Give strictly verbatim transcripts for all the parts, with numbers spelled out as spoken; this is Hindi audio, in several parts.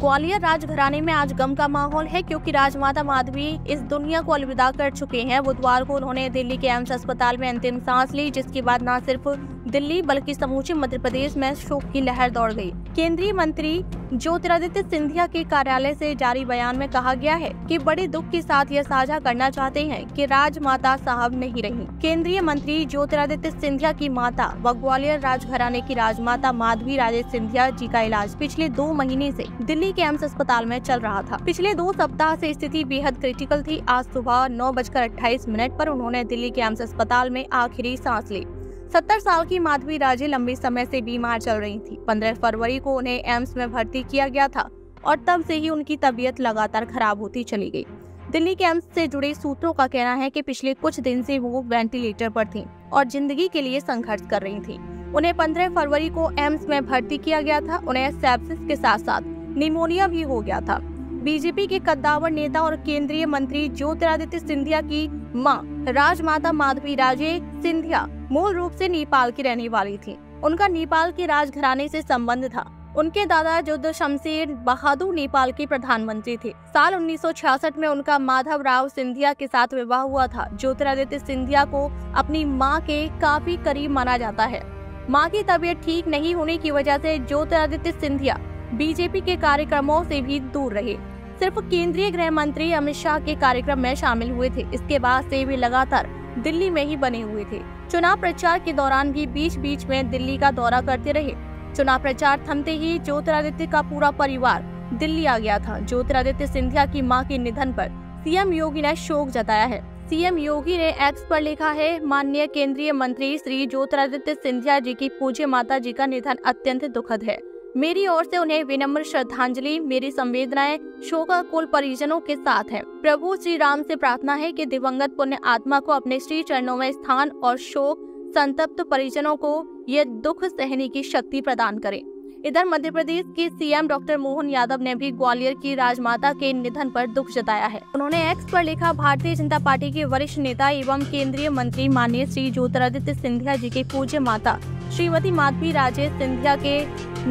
ग्वालियर राजघराने में आज गम का माहौल है क्योंकि राजमाता माधवी इस दुनिया को अलविदा कर चुके हैं। बुधवार को उन्होंने दिल्ली के एम्स अस्पताल में अंतिम सांस ली, जिसके बाद न सिर्फ दिल्ली बल्कि समूचे मध्य प्रदेश में शोक की लहर दौड़ गई। केंद्रीय मंत्री ज्योतिरादित्य सिंधिया के कार्यालय से जारी बयान में कहा गया है कि बड़े दुख के साथ यह साझा करना चाहते हैं कि राजमाता साहब नहीं रही। केंद्रीय मंत्री ज्योतिरादित्य सिंधिया की माता व ग्वालियर राजघराने की राजमाता माधवी राजे सिंधिया जी का इलाज पिछले दो महीने से दिल्ली के एम्स अस्पताल में चल रहा था। पिछले दो सप्ताह से स्थिति बेहद क्रिटिकल थी। आज सुबह नौ बजकर अट्ठाईस मिनट पर उन्होंने दिल्ली के एम्स अस्पताल में आखिरी सांस ली। सत्तर साल की माधवी राजे लंबे समय से बीमार चल रही थी। पंद्रह फरवरी को उन्हें एम्स में भर्ती किया गया था और तब से ही उनकी तबीयत लगातार खराब होती चली गई। दिल्ली के एम्स से जुड़े सूत्रों का कहना है कि पिछले कुछ दिन से वो वेंटिलेटर पर थीं और जिंदगी के लिए संघर्ष कर रही थीं। उन्हें पंद्रह फरवरी को एम्स में भर्ती किया गया था। उन्हें सेप्सिस के साथ साथ निमोनिया भी हो गया था। बीजेपी के कद्दावर नेता और केंद्रीय मंत्री ज्योतिरादित्य सिंधिया की मां राजमाता माधवी राजे सिंधिया मूल रूप से नेपाल की रहने वाली थी। उनका नेपाल के राजघराने से संबंध था। उनके दादा जोधा शमशेर बहादुर नेपाल के प्रधानमंत्री थे। साल उन्नीस सौ छियासठ में उनका माधवराव सिंधिया के साथ विवाह हुआ था। ज्योतिरादित्य सिंधिया को अपनी मां के काफी करीब माना जाता है। मां की तबीयत ठीक नहीं होने की वजह से ज्योतिरादित्य सिंधिया बीजेपी के कार्यक्रमों से भी दूर रहे, सिर्फ केंद्रीय गृह मंत्री अमित शाह के कार्यक्रम में शामिल हुए थे। इसके बाद से भी लगातार दिल्ली में ही बने हुए थे। चुनाव प्रचार के दौरान भी बीच बीच में दिल्ली का दौरा करते रहे। चुनाव प्रचार थमते ही ज्योतिरादित्य का पूरा परिवार दिल्ली आ गया था। ज्योतिरादित्य सिंधिया की मां के निधन पर सीएम योगी ने शोक जताया है। सीएम योगी ने एक्स पर लिखा है, माननीय केंद्रीय मंत्री श्री ज्योतिरादित्य सिंधिया जी की पूज्य माता जी का निधन अत्यंत दुखद है। मेरी ओर से उन्हें विनम्र श्रद्धांजलि, मेरी संवेदनाएं शोकाकुल परिजनों के साथ हैं। प्रभु श्री राम से प्रार्थना है कि दिवंगत पुण्य आत्मा को अपने श्री चरणों में स्थान और शोक संतप्त परिजनों को यह दुख सहने की शक्ति प्रदान करें। इधर मध्य प्रदेश के सीएम डॉक्टर मोहन यादव ने भी ग्वालियर की राजमाता के निधन पर दुख जताया है। उन्होंने एक्स पर लिखा, भारतीय जनता पार्टी के वरिष्ठ नेता एवं केंद्रीय मंत्री माननीय श्री ज्योतिरादित्य सिंधिया जी के पूज्य माता श्रीमती माधवी राजे सिंधिया के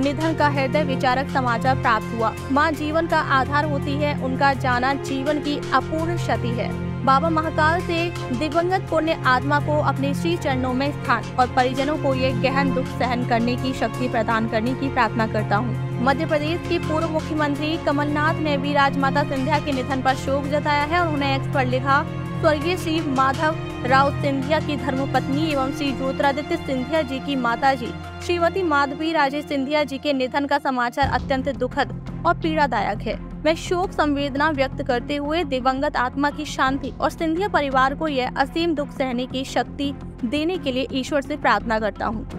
निधन का हृदय विचारक समाचार प्राप्त हुआ। मां जीवन का आधार होती है, उनका जाना जीवन की अपूर्ण क्षति है। बाबा महाकाल से दिवंगत पुण्य आत्मा को अपने श्री चरणों में स्थान और परिजनों को ये गहन दुख सहन करने की शक्ति प्रदान करने की प्रार्थना करता हूँ। मध्य प्रदेश के पूर्व मुख्यमंत्री कमलनाथ ने भी राजमाता सिंधिया के निधन पर शोक जताया है। उन्होंने एक्स पर लिखा, स्वर्गीय श्री माधवराव सिंधिया की धर्मपत्नी एवं श्री ज्योतिरादित्य सिंधिया जी की माताजी श्रीमती माधवी राजे सिंधिया जी के निधन का समाचार अत्यंत दुखद और पीड़ादायक है। मैं शोक संवेदना व्यक्त करते हुए दिवंगत आत्मा की शांति और सिंधिया परिवार को यह असीम दुख सहने की शक्ति देने के लिए ईश्वर से प्रार्थना करता हूँ।